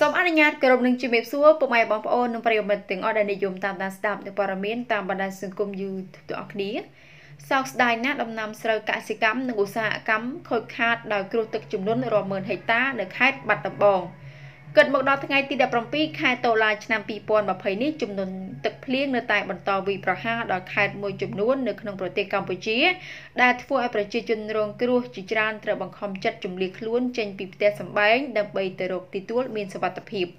Some Ananya Corobling Chimipsu, my bump on no parameting or the Yum Tanda stamp the paramin, Tambadansukum you to Akni. Socks dinat of Namsra Casicam, the Gusa Cam, Cook Cat, the Krutuk Chimdun, Roman Heta, the Kite Battambang. Good Moknot Nighty the Prompy, Kato Large Nampi Pon, my Piney Chimdun, the Clean the Type of Toby Praha, the Kite Mojumdun, the Knum Protect Campuchia, that for a precision wrong crew, Chitran, Trabancom, Chumly Clun, Chain Pip Tess and Bang, the Baiter of the Tool means about the peep.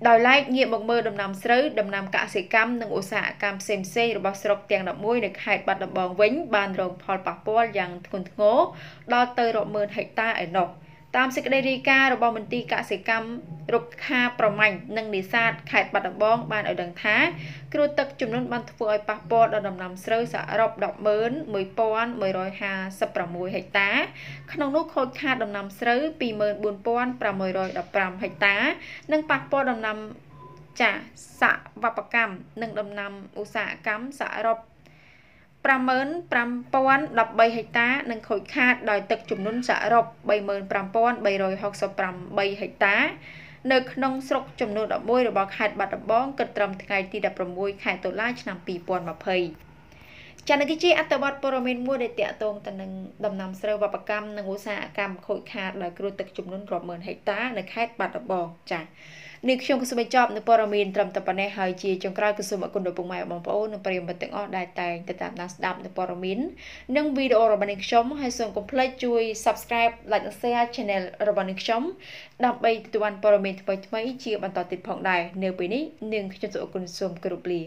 Đòi lại nghiệp một mơ đầm nằm sới đầm nằm cả sấy cam nâng ổ xạ cam xem xây rồi bao sọc tiền đập môi được hại bạt đập bòn vĩnh bàn rồng phật bạc pol dạng thuần ngố đo tơi rộng mơn hại ta ở nọc tam sấy đây ca rồi bao mình ti cả sấy cam rục kha bầm mảnh nâng để sát hại bạt đập bòn bàn ở đằng thá kêu tật chùm nón bàn phơi bạc pol đầm nằm sới xạ rọc đập mơn mười pon mười rồi hà sập bầm môi hại tá khăn nút khôi kha đầm nằm sới pì mơn buồn pon bầm mười rồi đập bầm hại tá nâng bạc pol đầm nằm Chả xạ và bạc cam nâng đầm nằm u xạ cắm xạ rộp Pram mơn pram pon đập bay hạch tá nâng khối khát đòi tật chùm nún xạ rộp Bay mơn pram pon bay rồi hoặc xạ pram bay hạch tá Nơi nông sọc chùm nún đập môi rồi bọc hạt bạc đập bóng Cật trầm ngày ti đập rầm môi khai tổ lai chẳng nằm pì pon mập hầy Chả nâng cái chi át tờ bọt bò rômen mua để tẹa tông tần nâng đầm nằm sơ và bạc cam nâng u xạ cam khối khát đòi kêu tật chùm nún rộp mơn hạch tá nâng hạt bạc đập bóng chả នេះខ្ញុំសូមបញ្ចប់នៅព័ត៌មានត្រឹមតែប៉ុណ្ណេះហើយជាចុងក្រោយគឺសូមអរគុណដល់ពុកម៉ែបងប្អូននិងប្រិយមិត្តទាំងអស់ដែលតែងតាមដានស្ដាប់នៅព័ត៌មាននិងវីដេអូរបស់ខ្ញុំហើយសូមកុំភ្លេចជួយ Subscribe Like និង Share Channel របស់ខ្ញុំដើម្បីទទួលបានព័ត៌មានថ្មីៗជាបន្តទៀតផងដែរនៅពេលនេះនាងខ្ញុំសូមអរគុណសូមគោរពលា